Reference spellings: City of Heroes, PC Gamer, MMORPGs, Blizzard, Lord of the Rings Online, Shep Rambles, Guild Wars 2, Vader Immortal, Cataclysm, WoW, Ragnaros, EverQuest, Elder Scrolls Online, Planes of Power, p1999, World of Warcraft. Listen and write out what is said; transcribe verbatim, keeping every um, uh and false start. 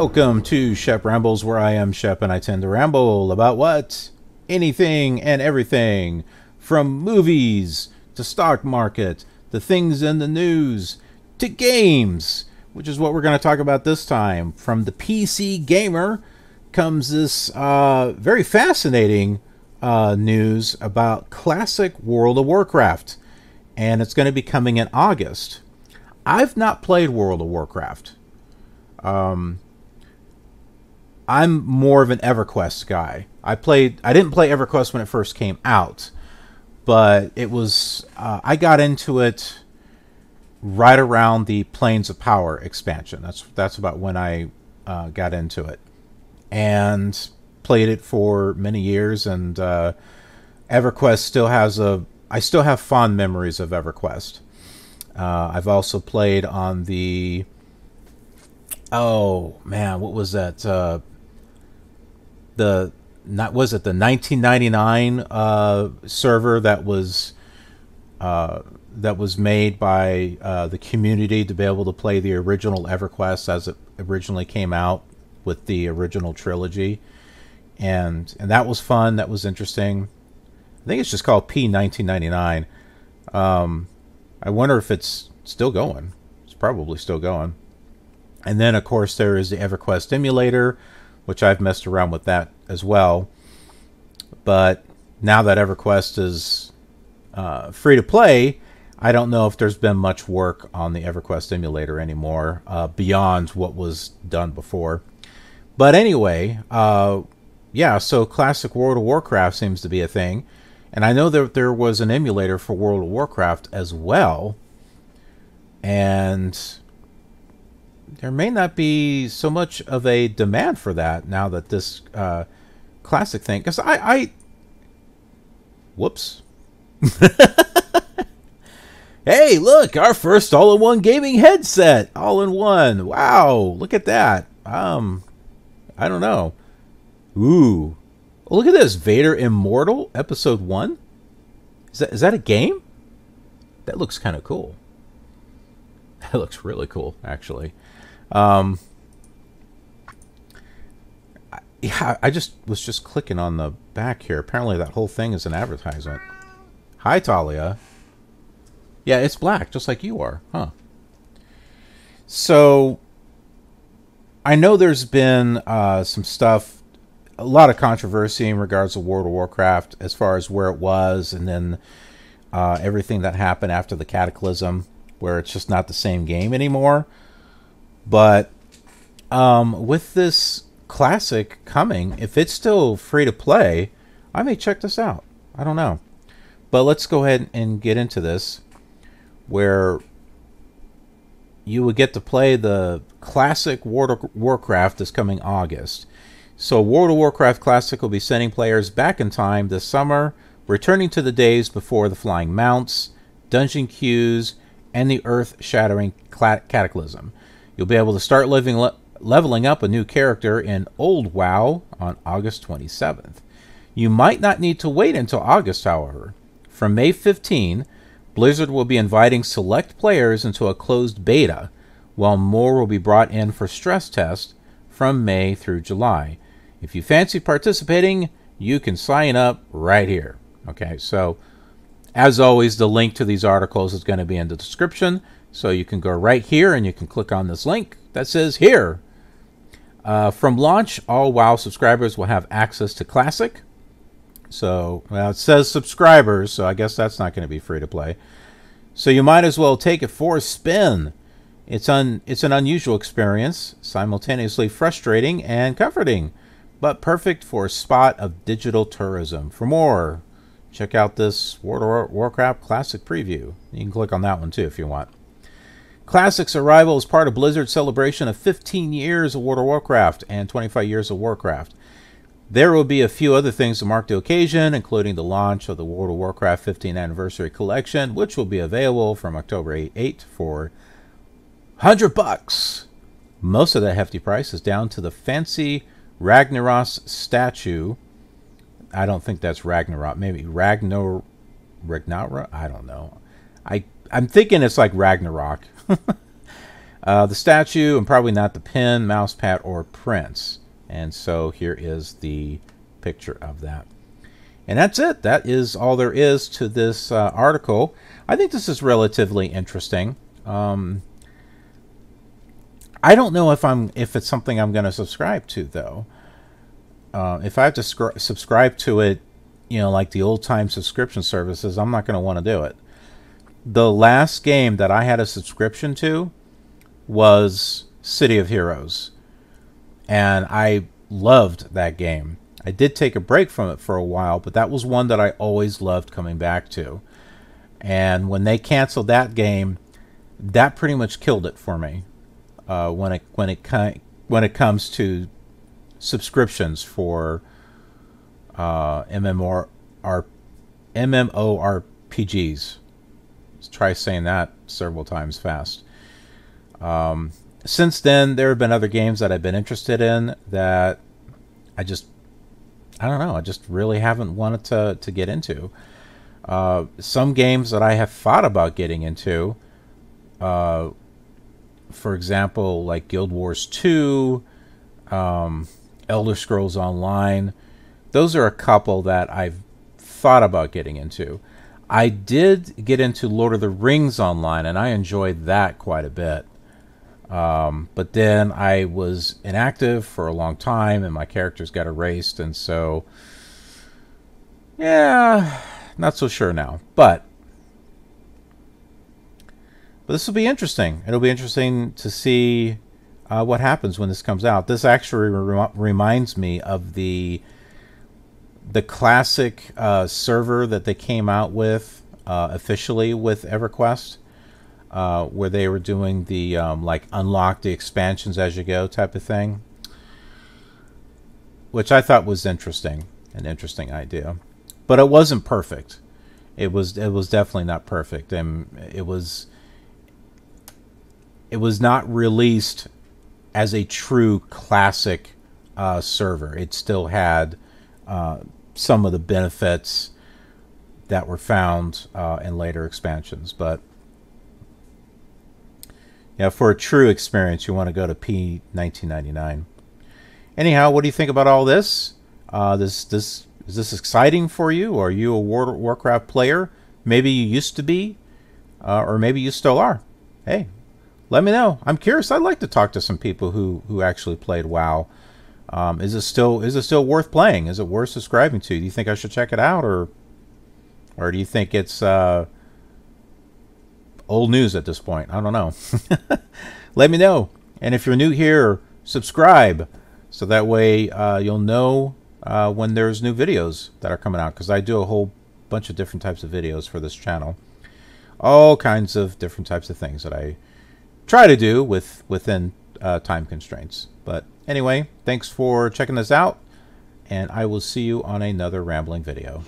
Welcome to Shep Rambles, where I am Shep and I tend to ramble about what? Anything and everything. From movies, to stock market, to things in the news, to games, which is what we're going to talk about this time. From the P C Gamer comes this uh, very fascinating uh, news about classic World of Warcraft. And it's going to be coming in August. I've not played World of Warcraft. Um... I'm more of an EverQuest guy. I played. I didn't play EverQuest when it first came out, but it was. Uh, I got into it right around the Planes of Power expansion. That's that's about when I uh, got into it, and played it for many years. And uh, EverQuest still has a. I still have fond memories of EverQuest. Uh, I've also played on the. Oh man, what was that? Uh, The not was it the nineteen ninety-nine uh, server that was uh, that was made by uh, the community to be able to play the original EverQuest as it originally came out with the original trilogy, and and that was fun. That was interesting. I think it's just called P nineteen ninety-nine. Um, I wonder if it's still going. It's probably still going. And then of course there is the EverQuest emulator, which I've messed around with that as well. But now that EverQuest is uh, free to play, I don't know if there's been much work on the EverQuest emulator anymore uh, beyond what was done before. But anyway, uh, yeah, so classic World of Warcraft seems to be a thing. And I know that there was an emulator for World of Warcraft as well. And there may not be so much of a demand for that now that this uh, classic thing... Because I, I... Whoops. Hey, look! Our first all-in-one gaming headset! All-in-one! Wow! Look at that! Um, I don't know. Ooh. Look at this! Vader Immortal, Episode one? Is that, is that a game? That looks kind of cool. That looks really cool, actually. Um, I, yeah, I just was just clicking on the back here. Apparently that whole thing is an advertisement. Hi, Talia. Yeah, it's black, just like you are. Huh. So, I know there's been uh, some stuff, a lot of controversy in regards to World of Warcraft as far as where it was, and then uh, everything that happened after the Cataclysm, where it's just not the same game anymore. But um, with this classic coming, if it's still free to play, I may check this out. I don't know. But let's go ahead and get into this, where you would get to play the classic World of Warcraft this coming August. So World of Warcraft Classic will be sending players back in time this summer, returning to the days before the flying mounts, dungeon queues, and the earth-shattering cataclysm. You'll be able to start living le leveling up a new character in Old WoW on August twenty-seventh. You might not need to wait until August, however. From May fifteenth, Blizzard will be inviting select players into a closed beta, while more will be brought in for stress tests from May through July. If you fancy participating, you can sign up right here. Okay, so... as always, the link to these articles is going to be in the description, so you can go right here and you can click on this link that says here. Uh, from launch, all WoW subscribers will have access to Classic. So, well, it says subscribers, so I guess that's not going to be free to play. So you might as well take it for a spin. It's, un, it's an unusual experience, simultaneously frustrating and comforting, but perfect for a spot of digital tourism. For more... check out this World of Warcraft Classic preview. You can click on that one too if you want. Classic's arrival is part of Blizzard's celebration of fifteen years of World of Warcraft and twenty-five years of Warcraft. There will be a few other things to mark the occasion, including the launch of the World of Warcraft fifteenth Anniversary Collection, which will be available from October eighth for one hundred bucks. Most of that hefty price is down to the fancy Ragnaros statue. I don't think that's Ragnarok. Maybe Ragnar... Ragnarok? I don't know. I, I'm thinking it's like Ragnarok. Uh, the statue, and probably not the pen, mouse pad, or prints. And so here is the picture of that. And that's it. That is all there is to this uh, article. I think this is relatively interesting. Um, I don't know if I'm if it's something I'm going to subscribe to, though. Uh, if I have to scr- subscribe to it, you know, like the old-time subscription services, I'm not going to want to do it. The last game that I had a subscription to was City of Heroes, and I loved that game. I did take a break from it for a while, but that was one that I always loved coming back to. And when they canceled that game, that pretty much killed it for me. Uh, when it when it when it comes to subscriptions for uh, M M O R P Gs, let's try saying that several times fast. Um, since then, there have been other games that I've been interested in that I just, I don't know, I just really haven't wanted to, to get into. Uh, some games that I have thought about getting into, uh, for example, like Guild Wars two, um, Elder Scrolls Online, those are a couple that I've thought about getting into. I did get into Lord of the Rings Online, and I enjoyed that quite a bit. Um, but then I was inactive for a long time, and my characters got erased, and so, yeah, not so sure now. But, but this will be interesting. It'll be interesting to see uh, what happens when this comes out. This actually re- reminds me of the the classic uh, server that they came out with uh, officially with EverQuest. Uh, where they were doing the, um, like, unlock the expansions as you go type of thing. Which I thought was interesting. An interesting idea. But it wasn't perfect. It was, it was definitely not perfect. And it was... It was not released as a true classic uh, server. It still had uh, some of the benefits that were found uh, in later expansions. But... yeah, for a true experience, you want to go to P nineteen ninety-nine. Anyhow, what do you think about all this? Uh, this, this, is this exciting for you? Are you a World of Warcraft player? Maybe you used to be, uh, or maybe you still are. Hey, let me know. I'm curious. I'd like to talk to some people who who actually played WoW. Um, is it still is it still worth playing? Is it worth subscribing to? Do you think I should check it out, or or do you think it's uh, old news at this point? I don't know. Let me know. And if you're new here, subscribe. So that way uh, you'll know uh, when there's new videos that are coming out. Because I do a whole bunch of different types of videos for this channel. All kinds of different types of things that I try to do with within uh, time constraints. But anyway, thanks for checking this out. And I will see you on another rambling video.